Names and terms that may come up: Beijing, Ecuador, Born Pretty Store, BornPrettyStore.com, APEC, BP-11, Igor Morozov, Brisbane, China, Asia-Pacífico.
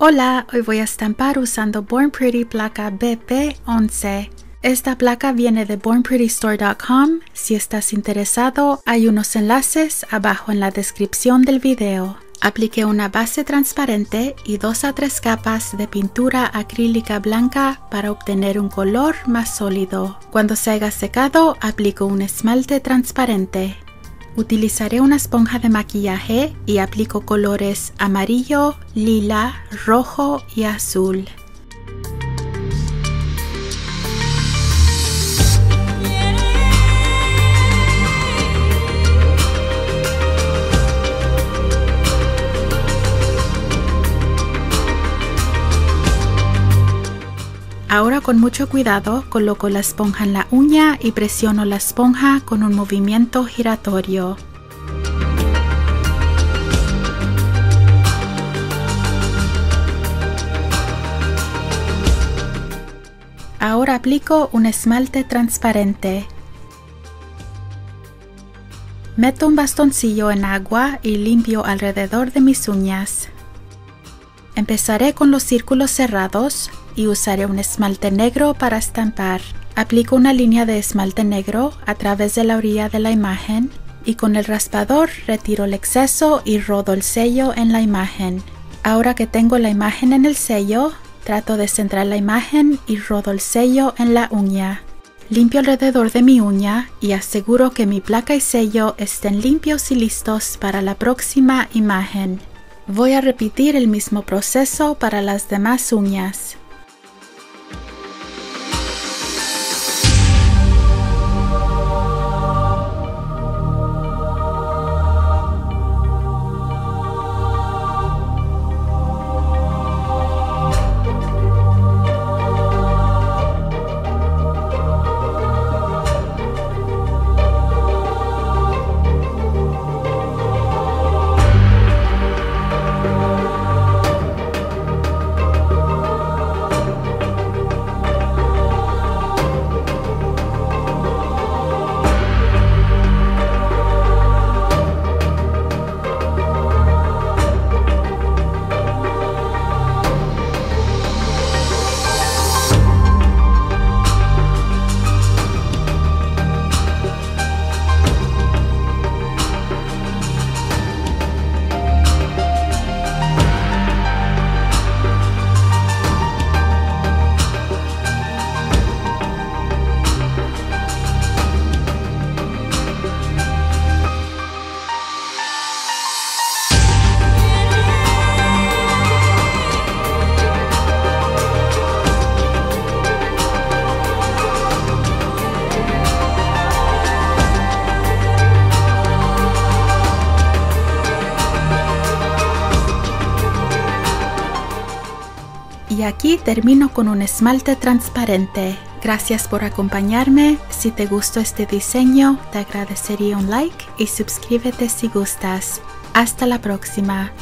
Hola, hoy voy a estampar usando Born Pretty placa BP-11. Esta placa viene de BornPrettyStore.com. Si estás interesado, hay unos enlaces abajo en la descripción del video. Apliqué una base transparente y 2 a 3 capas de pintura acrílica blanca para obtener un color más sólido. Cuando se haya secado, aplico un esmalte transparente. Utilizaré una esponja de maquillaje y aplico colores amarillo, lila, rojo y azul. Ahora con mucho cuidado coloco la esponja en la uña y presiono la esponja con un movimiento giratorio. Ahora aplico un esmalte transparente. Meto un bastoncillo en agua y limpio alrededor de mis uñas. Empezaré con los círculos cerrados y usaré un esmalte negro para estampar. Aplico una línea de esmalte negro a través de la orilla de la imagen y con el raspador retiro el exceso y rodo el sello en la imagen. Ahora que tengo la imagen en el sello, trato de centrar la imagen y rodo el sello en la uña. Limpio alrededor de mi uña y aseguro que mi placa y sello estén limpios y listos para la próxima imagen. Voy a repetir el mismo proceso para las demás uñas. Y aquí termino con un esmalte transparente. Gracias por acompañarme. Si te gustó este diseño, te agradecería un like y suscríbete si gustas. Hasta la próxima.